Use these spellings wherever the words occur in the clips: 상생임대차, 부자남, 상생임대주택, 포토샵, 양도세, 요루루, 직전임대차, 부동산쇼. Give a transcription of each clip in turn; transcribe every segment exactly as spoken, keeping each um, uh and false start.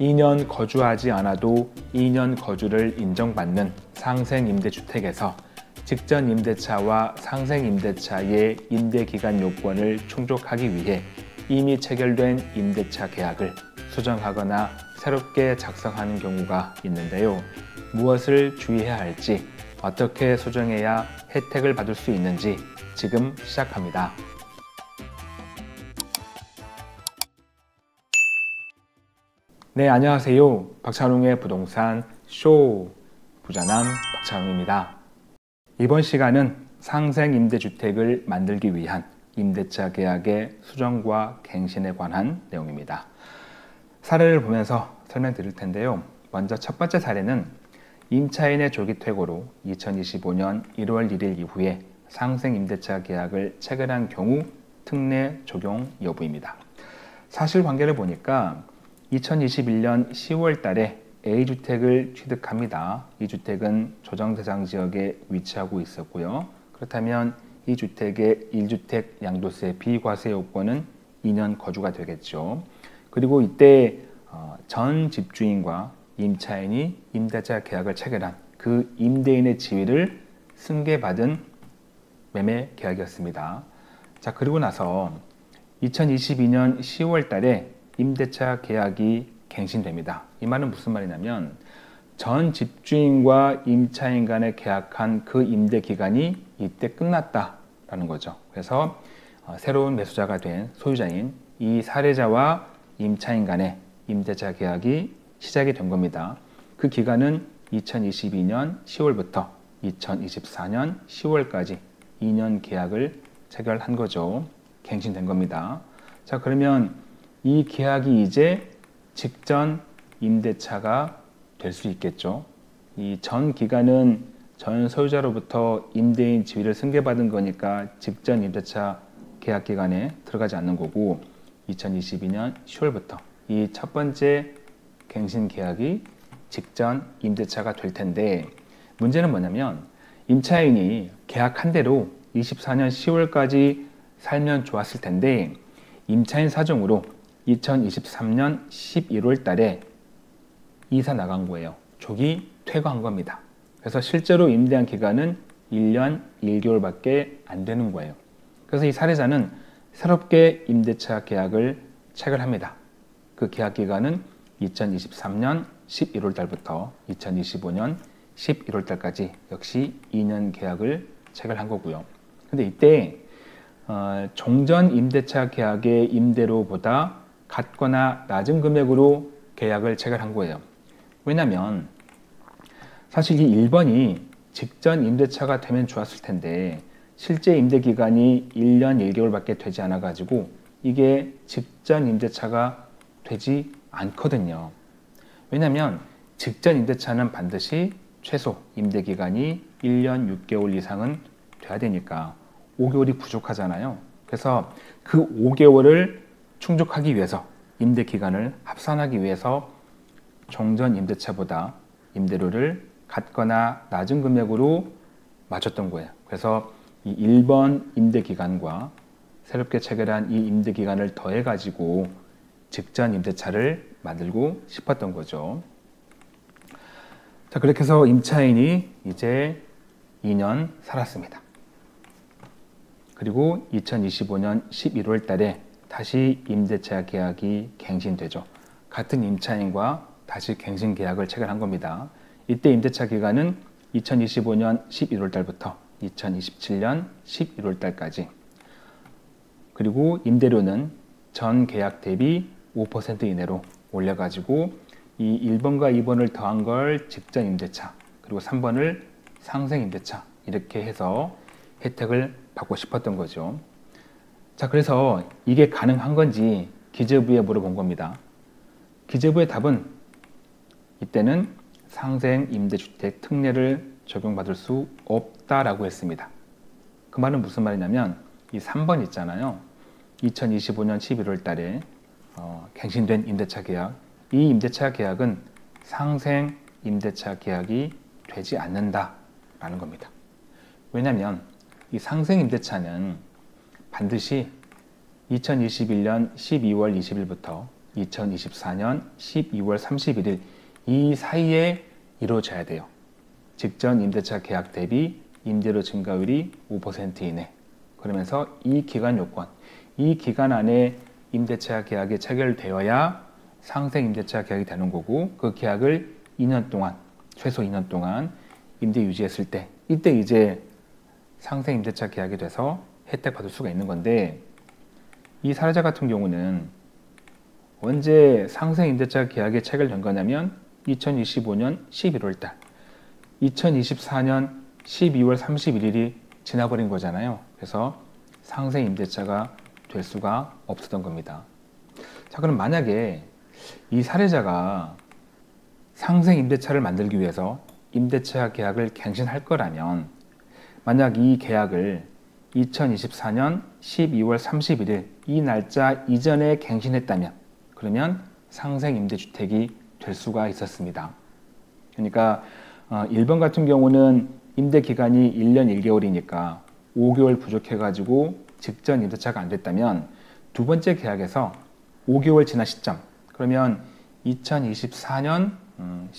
이 년 거주하지 않아도 이 년 거주를 인정받는 상생임대주택에서 직전임대차와 상생임대차의 임대기간 요건을 충족하기 위해 이미 체결된 임대차 계약을 수정하거나 새롭게 작성하는 경우가 있는데요. 무엇을 주의해야 할지, 어떻게 수정해야 혜택을 받을 수 있는지 지금 시작합니다. 네, 안녕하세요. 박찬웅의 부동산 쇼, 부자남 박찬웅입니다. 이번 시간은 상생임대주택을 만들기 위한 임대차 계약의 수정과 갱신에 관한 내용입니다. 사례를 보면서 설명드릴 텐데요. 먼저 첫 번째 사례는 임차인의 조기 퇴거로 이천이십오년 일월 일일 이후에 상생임대차 계약을 체결한 경우 특례 적용 여부입니다. 사실관계를 보니까 이천이십일년 시월 달에 에이 주택을 취득합니다. 이 주택은 조정대상 지역에 위치하고 있었고요. 그렇다면 이 주택의 일 주택 양도세 비과세 요건은 이 년 거주가 되겠죠. 그리고 이때 전 집주인과 임차인이 임대차 계약을 체결한 그 임대인의 지위를 승계받은 매매 계약이었습니다. 자, 그리고 나서 이천이십이년 시월 달에 임대차 계약이 갱신됩니다. 이 말은 무슨 말이냐면 전 집주인과 임차인 간에 계약한 그 임대 기간이 이때 끝났다라는 거죠. 그래서 새로운 매수자가 된 소유자인 이 사례자와 임차인 간의 임대차 계약이 시작이 된 겁니다. 그 기간은 이천이십이년 시월부터 이천이십사년 시월까지 이 년 계약을 체결한 거죠. 갱신된 겁니다. 자, 그러면 이 계약이 이제 직전 임대차가 될 수 있겠죠. 이 전 기간은 전 소유자로부터 임대인 지위를 승계받은 거니까 직전 임대차 계약 기간에 들어가지 않는 거고, 이천이십이년 시월부터 이 첫 번째 갱신 계약이 직전 임대차가 될 텐데, 문제는 뭐냐면 임차인이 계약한 대로 이십사년 시월까지 살면 좋았을 텐데 임차인 사정으로 이천이십삼년 십일월 달에 이사 나간 거예요. 조기 퇴거한 겁니다. 그래서 실제로 임대한 기간은 일 년 일 개월밖에 안 되는 거예요. 그래서 이 사례자는 새롭게 임대차 계약을 체결합니다. 그 계약 기간은 이천이십삼년 십일월 달부터 이천이십오년 십일월 달까지 역시 이 년 계약을 체결한 거고요. 근데 이때 어, 종전 임대차 계약의 임대료보다 같거나 낮은 금액으로 계약을 체결한 거예요. 왜냐면 사실 이 일 번이 직전 임대차가 되면 좋았을 텐데 실제 임대 기간이 일 년 일 개월밖에 되지 않아 가지고 이게 직전 임대차가 되지 않거든요. 왜냐면 직전 임대차는 반드시 최소 임대 기간이 일 년 육 개월 이상은 돼야 되니까 오 개월이 부족하잖아요. 그래서 그 오 개월을 충족하기 위해서, 임대 기간을 합산하기 위해서 종전 임대차보다 임대료를 같거나 낮은 금액으로 맞췄던 거예요. 그래서 이 일 번 임대 기간과 새롭게 체결한 이 임대 기간을 더해 가지고 직전 임대차를 만들고 싶었던 거죠. 자, 그렇게 해서 임차인이 이제 이 년 살았습니다. 그리고 이천이십오년 십일월 달에 다시 임대차 계약이 갱신되죠. 같은 임차인과 다시 갱신 계약을 체결한 겁니다. 이때 임대차 기간은 이천이십오년 십일월 달부터 이천이십칠년 십일월 달까지. 그리고 임대료는 전 계약 대비 오 퍼센트 이내로 올려가지고 이 일 번과 이 번을 더한 걸 직전 임대차, 그리고 삼 번을 상생 임대차, 이렇게 해서 혜택을 받고 싶었던 거죠. 자, 그래서 이게 가능한 건지 기재부에 물어본 겁니다. 기재부의 답은 이때는 상생임대주택 특례를 적용받을 수 없다라고 했습니다. 그 말은 무슨 말이냐면 이 삼 번 있잖아요. 이천이십오년 십일월 달에 어, 갱신된 임대차 계약, 이 임대차 계약은 상생임대차 계약이 되지 않는다라는 겁니다. 왜냐하면 이 상생임대차는 반드시 이천이십일년 십이월 이십일부터 이천이십사년 십이월 삼십일일 이 사이에 이루어져야 돼요. 직전 임대차 계약 대비 임대료 증가율이 오 퍼센트 이내. 그러면서 이 기간 요건, 이 기간 안에 임대차 계약이 체결되어야 상생 임대차 계약이 되는 거고, 그 계약을 이 년 동안, 최소 이 년 동안 임대 유지했을 때, 이때 이제 상생 임대차 계약이 돼서 혜택 받을 수가 있는 건데, 이 사례자 같은 경우는 언제 상생 임대차 계약이 체결된 거냐면 이천이십오년 십일월달, 이천이십사년 십이월 삼십일일이 지나버린 거잖아요. 그래서 상생 임대차가 될 수가 없었던 겁니다. 자, 그럼 만약에 이 사례자가 상생 임대차를 만들기 위해서 임대차 계약을 갱신할 거라면, 만약 이 계약을 이천이십사년 십이월 삼십일일 이 날짜 이전에 갱신했다면, 그러면 상생 임대주택이 될 수가 있었습니다. 그러니까 일 번 같은 경우는 임대 기간이 일 년 일 개월이니까 오 개월 부족해가지고 직전 임대차가 안 됐다면, 두 번째 계약에서 오 개월 지난 시점, 그러면 이천이십사년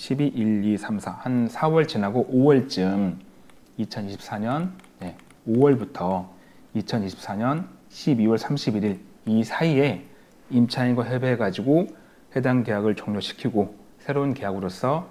십이, 일, 이, 삼, 사 한 사월 지나고 오월쯤, 이천이십사년 네, 오월부터 이천이십사년 십이월 삼십일일 이 사이에 임차인과 협의해가지고 해당 계약을 종료시키고 새로운 계약으로서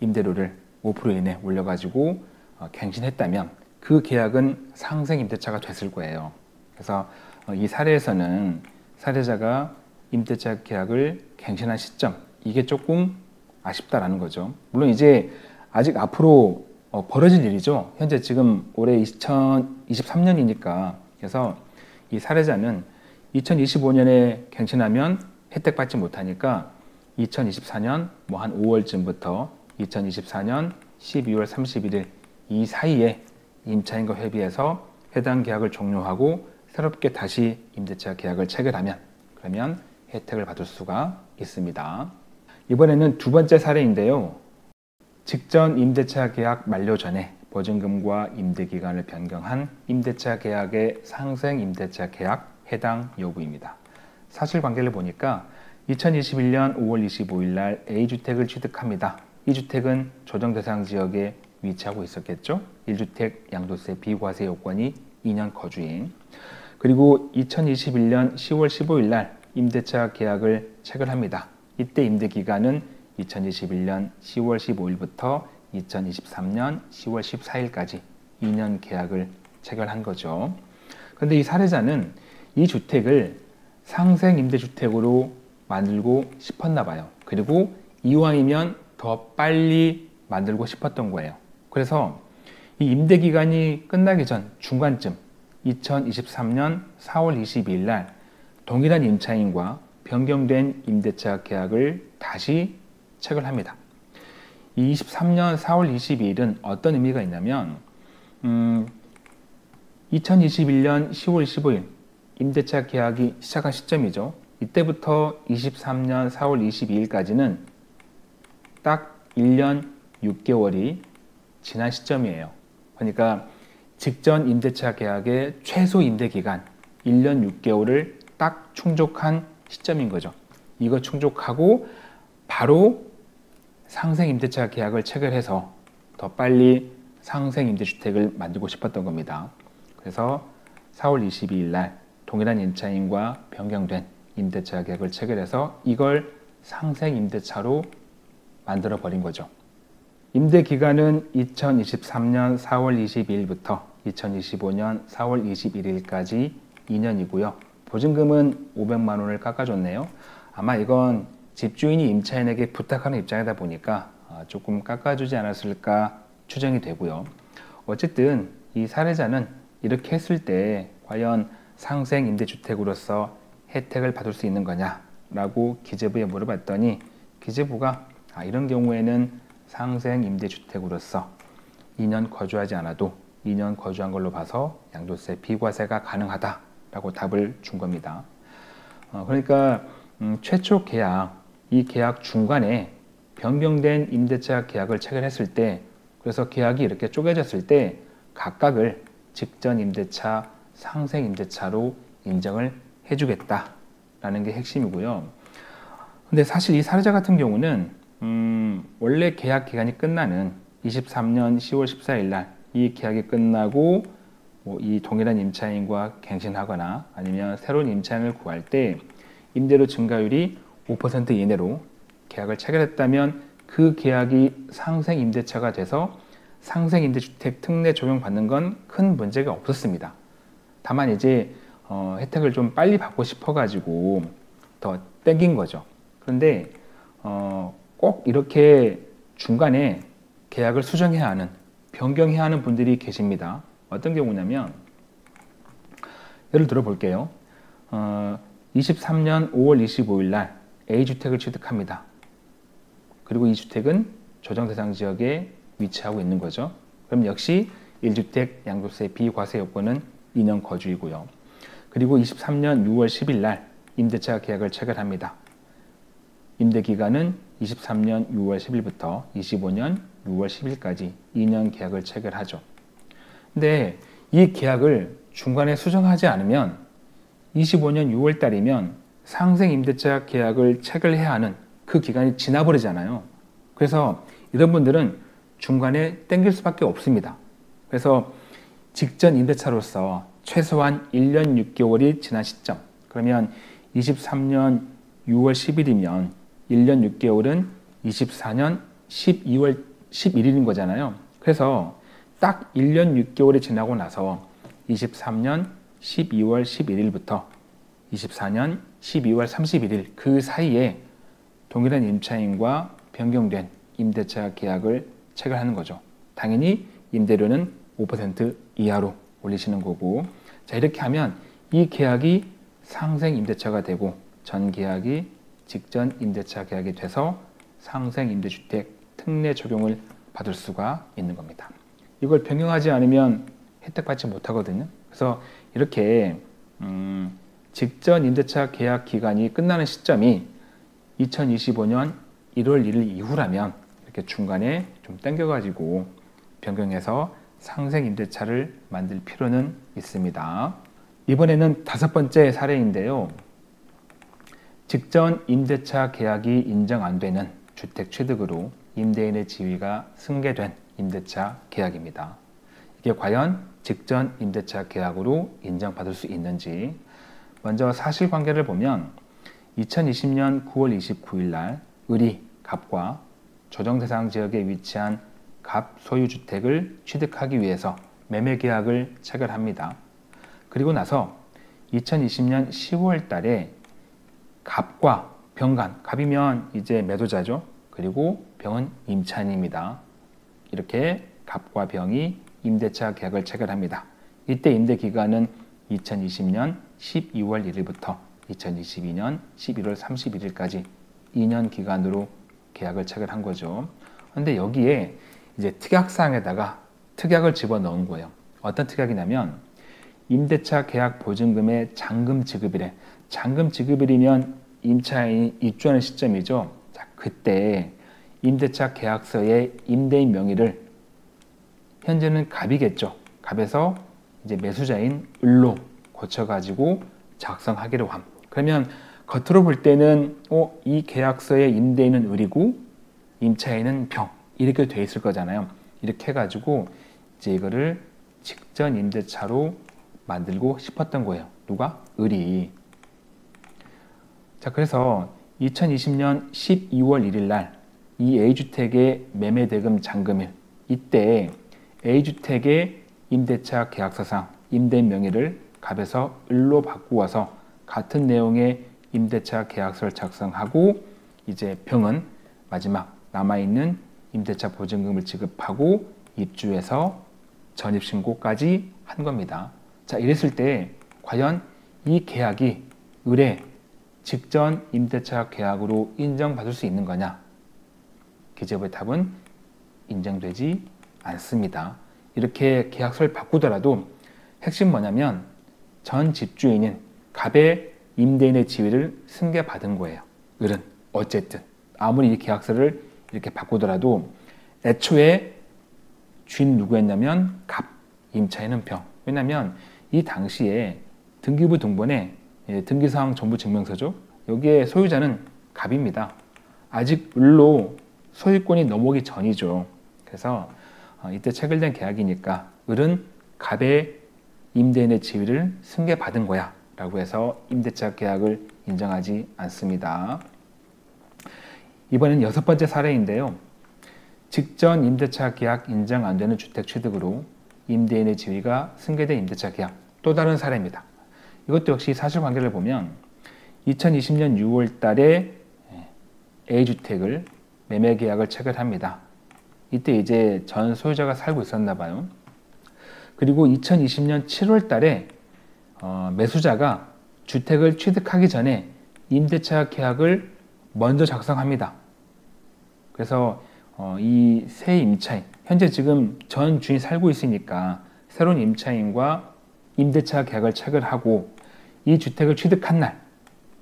임대료를 오 퍼센트 이내 올려가지고 갱신했다면 그 계약은 상생임대차가 됐을 거예요. 그래서 이 사례에서는 사례자가 임대차 계약을 갱신한 시점, 이게 조금 아쉽다라는 거죠. 물론 이제 아직 앞으로 벌어질 일이죠. 현재 지금 올해 이천이십삼년이니까 그래서 이 사례자는 이천이십오년에 갱신하면 혜택 받지 못하니까 이천이십사년 뭐 한 오월쯤부터 이천이십사년 십이월 삼십일일 이 사이에 임차인과 협의해서 해당 계약을 종료하고 새롭게 다시 임대차 계약을 체결하면, 그러면 혜택을 받을 수가 있습니다. 이번에는 두 번째 사례인데요. 직전 임대차 계약 만료 전에 보증금과 임대기간을 변경한 임대차 계약의 상생 임대차 계약 해당 요구입니다. 사실관계를 보니까 이천이십일년 오월 이십오일 날 A주택을 취득합니다. 이 주택은 조정대상 지역에 위치하고 있었겠죠. 일 주택 양도세 비과세 요건이 이 년 거주인. 그리고 이천이십일년 시월 십오일 날 임대차 계약을 체결합니다. 이때 임대기간은 이천이십일년 시월 십오일부터 이천이십삼년 시월 십사일까지 이 년 계약을 체결한 거죠. 그런데 이 사례자는 이 주택을 상생임대주택으로 만들고 싶었나 봐요. 그리고 이왕이면 더 빨리 만들고 싶었던 거예요. 그래서 이 임대기간이 끝나기 전 중간쯤 이천이십삼년 사월 이십이일 날 동일한 임차인과 변경된 임대차 계약을 다시 체결합니다. 이 이십삼년 사월 이십이일은 어떤 의미가 있냐면 음, 이천이십일년 시월 십오일 임대차 계약이 시작한 시점이죠. 이때부터 이십삼년 사월 이십이일까지는 딱 일 년 육 개월이 지난 시점이에요. 그러니까 직전 임대차 계약의 최소 임대기간 일 년 육 개월을 딱 충족한 시점인 거죠. 이거 충족하고 바로 상생임대차 계약을 체결해서 더 빨리 상생임대주택을 만들고 싶었던 겁니다. 그래서 사월 이십이일 날 동일한 임차인과 변경된 임대차 계약을 체결해서 이걸 상생임대차로 만들어 버린 거죠. 임대기간은 이천이십삼년 사월 이십이일부터 이천이십오년 사월 이십일일까지 이 년이고요. 보증금은 오백만 원을 깎아줬네요. 아마 이건 집주인이 임차인에게 부탁하는 입장이다 보니까 조금 깎아주지 않았을까 추정이 되고요. 어쨌든 이 사례자는 이렇게 했을 때 과연 상생임대주택으로서 혜택을 받을 수 있는 거냐라고 기재부에 물어봤더니, 기재부가 아, 이런 경우에는 상생임대주택으로서 이 년 거주하지 않아도 이 년 거주한 걸로 봐서 양도세 비과세가 가능하다라고 답을 준 겁니다. 어, 그러니까 음, 최초 계약, 이 계약 중간에 변경된 임대차 계약을 체결했을 때, 그래서 계약이 이렇게 쪼개졌을 때 각각을 직전임대차, 상생임대차로 인정을 해주겠다 라는 게 핵심이고요. 근데 사실 이 사례자 같은 경우는 음, 원래 계약 기간이 끝나는 이십삼년 시월 십사일 날 이 계약이 끝나고 뭐 이 동일한 임차인과 갱신하거나 아니면 새로운 임차인을 구할 때 임대료 증가율이 오 퍼센트 이내로 계약을 체결했다면 그 계약이 상생임대차가 돼서 상생임대주택 특례 적용받는 건 큰 문제가 없었습니다. 다만 이제 어, 혜택을 좀 빨리 받고 싶어가지고 더 땡긴 거죠. 그런데 어, 꼭 이렇게 중간에 계약을 수정해야 하는, 변경해야 하는 분들이 계십니다. 어떤 경우냐면 예를 들어 볼게요. 어, 이십삼년 오월 이십오일 날 에이 주택을 취득합니다. 그리고 이 주택은 조정대상지역에 위치하고 있는 거죠. 그럼 역시 일 주택 양도세 비과세 요건은 이 년 거주이고요. 그리고 이십삼년 유월 십일 날 임대차 계약을 체결합니다. 임대기간은 이십삼년 유월 십일부터 이십오년 유월 십일까지 이 년 계약을 체결하죠. 근데 이 계약을 중간에 수정하지 않으면 이십오년 유월 달이면 상생임대차 계약을 체결해야 하는 그 기간이 지나버리잖아요. 그래서 이런 분들은 중간에 땡길 수밖에 없습니다. 그래서 직전 임대차로서 최소한 일 년 육 개월이 지난 시점, 그러면 이십삼년 유월 십일이면 일 년 육 개월은 이십사년 십이월 십일인 거잖아요. 그래서 딱 일 년 육 개월이 지나고 나서 이십삼년 십이월 십일일부터 이십사년 십이월 삼십일일 그 사이에 동일한 임차인과 변경된 임대차 계약을 체결하는 거죠. 당연히 임대료는 오 퍼센트 이하로 올리시는 거고, 자, 이렇게 하면 이 계약이 상생임대차가 되고 전 계약이 직전임대차 계약이 돼서 상생임대주택 특례 적용을 받을 수가 있는 겁니다. 이걸 변경하지 않으면 혜택받지 못하거든요. 그래서 이렇게 음, 직전임대차 계약 기간이 끝나는 시점이 이천이십오년 일월 일일 이후라면 이렇게 중간에 좀 땡겨가지고 변경해서 상생임대차를 만들 필요는 있습니다. 이번에는 다섯 번째 사례인데요. 직전임대차 계약이 인정 안 되는 주택 취득으로 임대인의 지위가 승계된 임대차 계약입니다. 이게 과연 직전임대차 계약으로 인정받을 수 있는지, 먼저 사실관계를 보면 이천이십년 구월 이십구일 날 을이 갑과 조정대상 지역에 위치한 갑 소유주택을 취득하기 위해서 매매계약을 체결합니다. 그리고 나서 이천이십년 시월 달에 갑과 병간, 갑이면 이제 매도자죠. 그리고 병은 임차인입니다. 이렇게 갑과 병이 임대차 계약을 체결합니다. 이때 임대기간은 이천이십년 십이월 일일부터 이천이십이년 십일월 삼십일일까지 이 년 기간으로 계약을 체결한 거죠. 그런데 여기에 이제 특약사항에다가 특약을 집어넣은 거예요. 어떤 특약이냐면 임대차 계약 보증금의 잔금 지급일에, 잔금 지급일이면 임차인이 입주하는 시점이죠. 자, 그때 임대차 계약서의 임대인 명의를 현재는 갑이겠죠. 갑에서 이제 매수자인 을로 고쳐가지고 작성하기로 함. 그러면 겉으로 볼 때는 어, 이 계약서의 임대인은 을이고 임차인은 병, 이렇게 돼 있을 거잖아요. 이렇게 해가지고 이제 이거를 직전 임대차로 만들고 싶었던 거예요. 누가? 을이. 자, 그래서 이천이십년 십이월 일일 날 이 에이 주택의 매매대금 잔금일, 이때 에이 주택의 임대차 계약서상 임대인 명의를 갑에서 을로 바꾸어서 같은 내용의 임대차 계약서를 작성하고 이제 병은 마지막 남아있는 임대차 보증금을 지급하고 입주해서 전입신고까지 한 겁니다. 자, 이랬을 때 과연 이 계약이 을의 직전 임대차 계약으로 인정받을 수 있는 거냐? 기재부의 답은 인정되지 않습니다. 이렇게 계약서를 바꾸더라도 핵심 뭐냐면 전 집주인인 갑의 임대인의 지위를 승계받은 거예요. 을은 어쨌든 아무리 이 계약서를 이렇게 바꾸더라도 애초에 주인 누구였냐면 갑, 임차인은 병. 왜냐하면 이 당시에 등기부 등본에 예, 등기사항 전부 증명서죠. 여기에 소유자는 갑입니다. 아직 을로 소유권이 넘어오기 전이죠. 그래서 이때 체결된 계약이니까 을은 갑의 임대인의 지위를 승계받은 거야 라고 해서 임대차 계약을 인정하지 않습니다. 이번엔 여섯 번째 사례인데요. 직전 임대차 계약 인정 안 되는 주택 취득으로 임대인의 지위가 승계된 임대차 계약, 또 다른 사례입니다. 이것도 역시 사실관계를 보면 이천이십 년 유월 달에 A주택을 매매 계약을 체결합니다. 이때 이제 전 소유자가 살고 있었나 봐요. 그리고 이천이십 년 칠월 달에 어, 매수자가 주택을 취득하기 전에 임대차 계약을 먼저 작성합니다. 그래서 어, 이 새 임차인, 현재 지금 전 주인 살고 있으니까 새로운 임차인과 임대차 계약을 체결하고 이 주택을 취득한 날,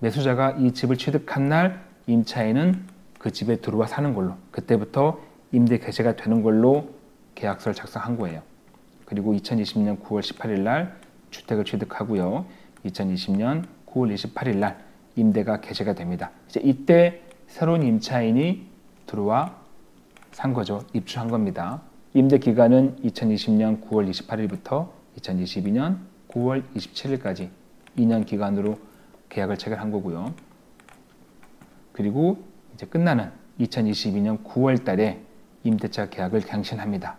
매수자가 이 집을 취득한 날 임차인은 그 집에 들어와 사는 걸로, 그때부터 임대 개시가 되는 걸로 계약서를 작성한 거예요. 그리고 이천이십 년 구월 십팔일 날 주택을 취득하고요. 이천이십 년 구월 이십팔일 날 임대가 개시가 됩니다. 이제 이때 새로운 임차인이 들어와 산 거죠. 입주한 겁니다. 임대 기간은 이천이십 년 구월 이십팔일부터 이천이십이 년 구월 이십칠일까지 이 년 기간으로 계약을 체결한 거고요. 그리고 이제 끝나는 이천이십이 년 구월 달에 임대차 계약을 갱신합니다.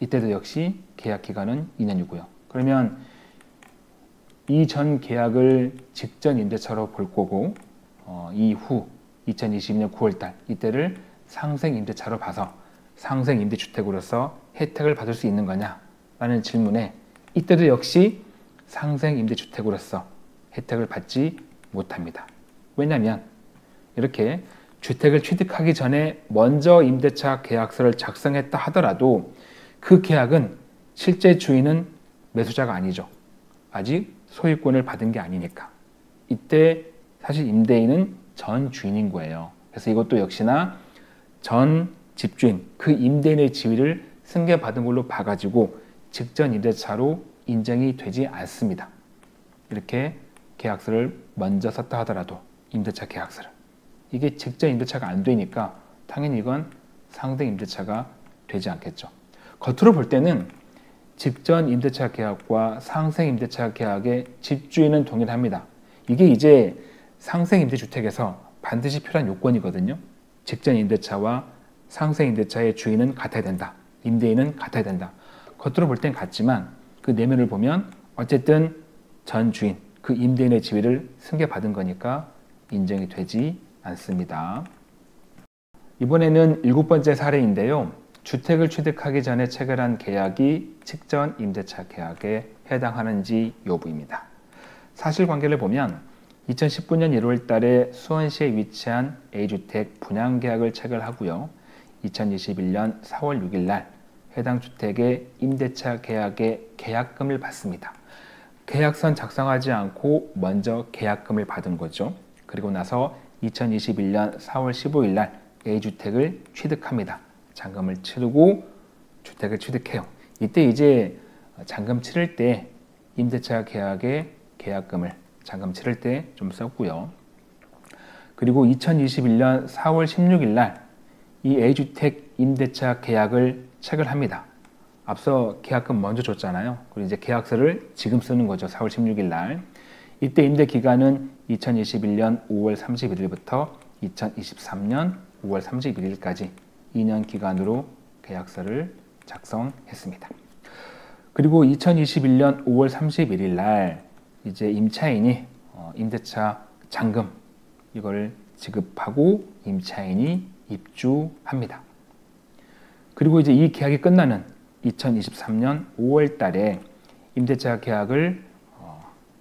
이때도 역시 계약 기간은 이 년이고요. 그러면 이 전 계약을 직전 임대차로 볼 거고 어, 이후 이천이십 년 구월 달 이때를 상생 임대차로 봐서 상생 임대주택으로서 혜택을 받을 수 있는 거냐 라는 질문에 이때도 역시 상생 임대주택으로서 혜택을 받지 못합니다. 왜냐하면 이렇게 주택을 취득하기 전에 먼저 임대차 계약서를 작성했다 하더라도 그 계약은 실제 주인은 매수자가 아니죠. 아직 소유권을 받은 게 아니니까. 이때 사실 임대인은 전 주인인 거예요. 그래서 이것도 역시나 전 집주인, 그 임대인의 지위를 승계받은 걸로 봐가지고 직전 임대차로 인정이 되지 않습니다. 이렇게 계약서를 먼저 썼다 하더라도 임대차 계약서를. 이게 직전 임대차가 안 되니까 당연히 이건 상생 임대차가 되지 않겠죠. 겉으로 볼 때는 직전 임대차 계약과 상생 임대차 계약의 집주인은 동일합니다. 이게 이제 상생 임대주택에서 반드시 필요한 요건이거든요. 직전 임대차와 상생 임대차의 주인은 같아야 된다. 임대인은 같아야 된다. 겉으로 볼 땐 같지만 그 내면을 보면 어쨌든 전 주인, 그 임대인의 지위를 승계받은 거니까 인정이 되지 않습니다. 이번에는 일곱 번째 사례인데요. 주택을 취득하기 전에 체결한 계약이 직전 임대차 계약에 해당하는지 여부입니다. 사실관계를 보면 이천십구 년 일월 달에 수원시에 위치한 A주택 분양계약을 체결하고요. 이천이십일 년 사월 육일 날 해당 주택의 임대차 계약의 계약금을 받습니다. 계약서는 작성하지 않고 먼저 계약금을 받은 거죠. 그리고 나서 이천이십일 년 사월 십오일 날 A주택을 취득합니다. 잔금을 치르고 주택을 취득해요. 이때 이제 잔금 치를 때 임대차 계약의 계약금을 잔금 치를 때 좀 썼고요. 그리고 이천이십일 년 사월 십육일 날 이 A주택 임대차 계약을 체결합니다. 앞서 계약금 먼저 줬잖아요. 그리고 이제 계약서를 지금 쓰는 거죠. 사월 십육일 날. 이때 임대 기간은 이천이십일 년 오월 삼십일일부터 이천이십삼 년 오월 삼십일일까지 이 년 기간으로 계약서를 작성했습니다. 그리고 이천이십일 년 오월 삼십일일 날 이제 임차인이 임대차 잔금 이걸 지급하고 임차인이 입주합니다. 그리고 이제 이 계약이 끝나는 이천이십삼 년 오월 달에 임대차 계약을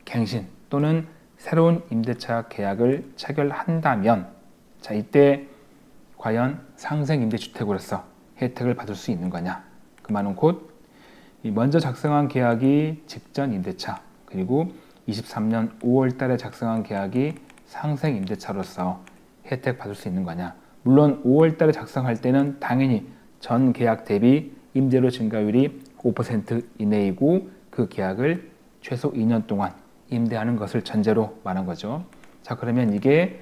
갱신 또는 새로운 임대차 계약을 체결한다면 자 이때 과연 상생임대주택으로서 혜택을 받을 수 있는 거냐. 그 말은 곧 먼저 작성한 계약이 직전 임대차 그리고 이십삼 년 오월 달에 작성한 계약이 상생임대차로서 혜택 받을 수 있는 거냐. 물론 오월 달에 작성할 때는 당연히 전 계약 대비 임대료 증가율이 오 퍼센트 이내이고 그 계약을 최소 이 년 동안 임대하는 것을 전제로 말한 거죠. 자, 그러면 이게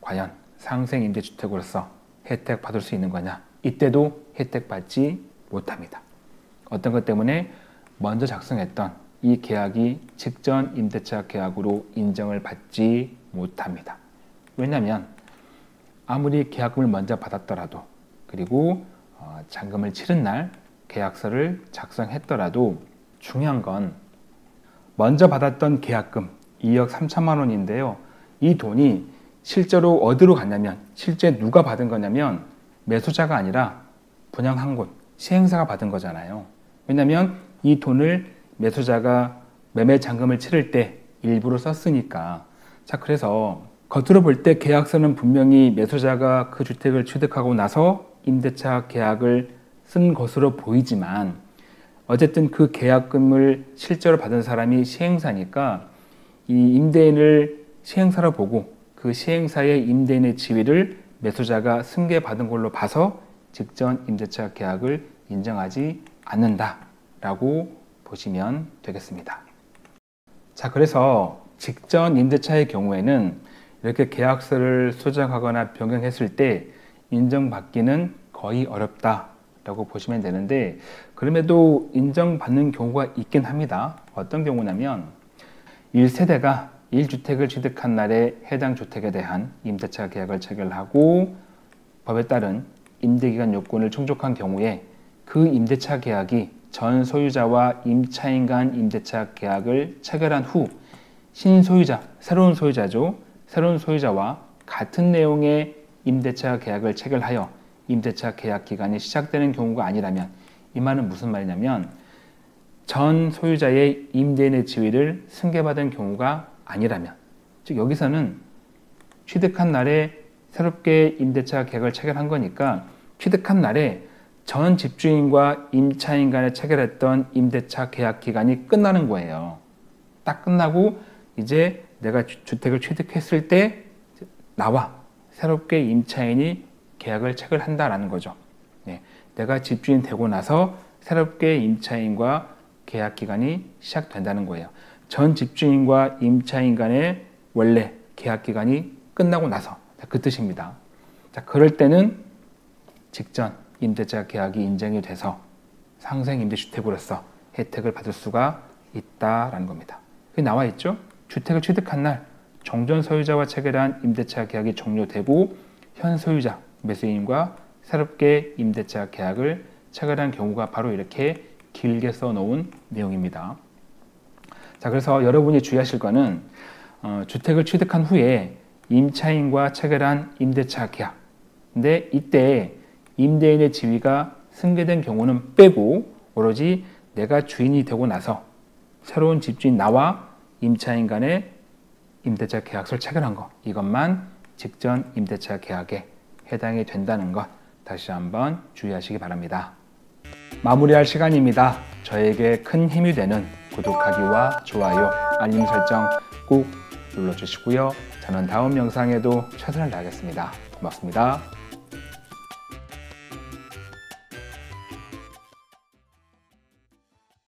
과연 상생임대주택으로서 혜택받을 수 있는 거냐? 이때도 혜택받지 못합니다. 어떤 것 때문에? 먼저 작성했던 이 계약이 직전 임대차 계약으로 인정을 받지 못합니다. 왜냐하면 아무리 계약금을 먼저 받았더라도, 그리고 잔금을 치른 날 계약서를 작성했더라도, 중요한 건 먼저 받았던 계약금 이억 삼천만 원인데요. 이 돈이 실제로 어디로 갔냐면, 실제 누가 받은 거냐면 매수자가 아니라 분양한 곳, 시행사가 받은 거잖아요. 왜냐하면 이 돈을 매수자가 매매 잔금을 치를 때 일부러 썼으니까. 자, 그래서 겉으로 볼 때 계약서는 분명히 매수자가 그 주택을 취득하고 나서 임대차 계약을 쓴 것으로 보이지만, 어쨌든 그 계약금을 실제로 받은 사람이 시행사니까 이 임대인을 시행사로 보고 그 시행사의 임대인의 지위를 매수자가 승계받은 걸로 봐서 직전 임대차 계약을 인정하지 않는다라고 보시면 되겠습니다. 자, 그래서 직전 임대차의 경우에는 이렇게 계약서를 수정하거나 변경했을 때 인정받기는 거의 어렵다라고 보시면 되는데, 그럼에도 인정받는 경우가 있긴 합니다. 어떤 경우냐면 일 세대가 일 주택을 취득한 날에 해당 주택에 대한 임대차 계약을 체결하고 법에 따른 임대기간 요건을 충족한 경우에 그 임대차 계약이 전 소유자와 임차인 간 임대차 계약을 체결한 후 신소유자, 새로운 소유자죠. 새로운 소유자와 같은 내용의 임대차 계약을 체결하여 임대차 계약 기간이 시작되는 경우가 아니라면, 이 말은 무슨 말이냐면 전 소유자의 임대인의 지위를 승계받은 경우가 아니라면, 즉 여기서는 취득한 날에 새롭게 임대차 계약을 체결한 거니까 취득한 날에 전 집주인과 임차인 간에 체결했던 임대차 계약 기간이 끝나는 거예요. 딱 끝나고 이제 내가 주택을 취득했을 때 나와 새롭게 임차인이 계약을 체결한다라는 거죠. 네, 내가 집주인 되고 나서 새롭게 임차인과 계약 기간이 시작된다는 거예요. 전 집주인과 임차인 간의 원래 계약 기간이 끝나고 나서, 그 뜻입니다. 자, 그럴 때는 직전 임대차 계약이 인정이 돼서 상생임대주택으로서 혜택을 받을 수가 있다라는 겁니다. 그게 나와 있죠? 주택을 취득한 날 정전 소유자와 체결한 임대차 계약이 종료되고 현 소유자 매수인과 새롭게 임대차 계약을 체결한 경우가 바로 이렇게 길게 써놓은 내용입니다. 자, 그래서 여러분이 주의하실 거는 어, 주택을 취득한 후에 임차인과 체결한 임대차 계약, 근데 이때 임대인의 지위가 승계된 경우는 빼고 오로지 내가 주인이 되고 나서 새로운 집주인 나와 임차인 간의 임대차 계약서를 체결한 것, 이것만 직전 임대차 계약에 해당이 된다는 것 다시 한번 주의하시기 바랍니다. 마무리할 시간입니다. 저에게 큰 힘이 되는 구독하기와 좋아요, 알림 설정 꼭 눌러주시고요. 저는 다음 영상에도 최선을 다하겠습니다. 고맙습니다.